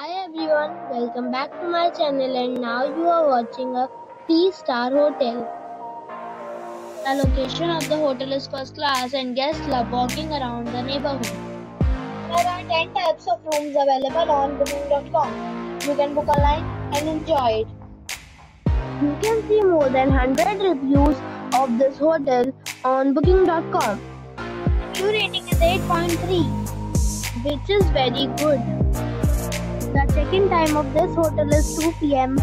Hi everyone, welcome back to my channel, and now you are watching a 3-star hotel. The location of the hotel is first class and guests love walking around the neighborhood. There are 10 types of rooms available on booking.com. You can book online and enjoy it. You can see more than 100 reviews of this hotel on booking.com. Your rating is 8.3, which is very good. The check-in time of this hotel is 2 p.m.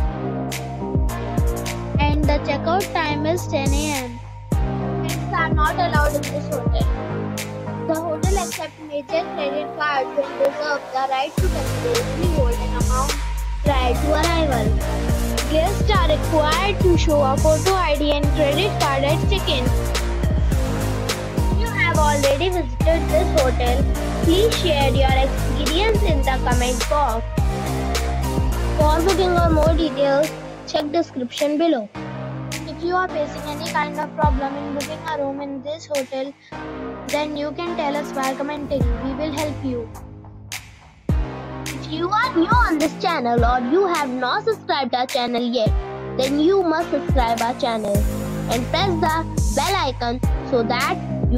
and the checkout time is 10 a.m. Pets are not allowed in this hotel. The hotel accepts major credit cards and reserves the right to temporarily hold an amount prior to arrival. Guests are required to show a photo ID and credit card at check-in. If you have already visited this hotel, please share your experience in the comment box. For booking or more details, check description below. If you are facing any kind of problem in booking a room in this hotel, then you can tell us by commenting. We will help you. If you are new on this channel or you have not subscribed our channel yet, then you must subscribe our channel and press the bell icon so that you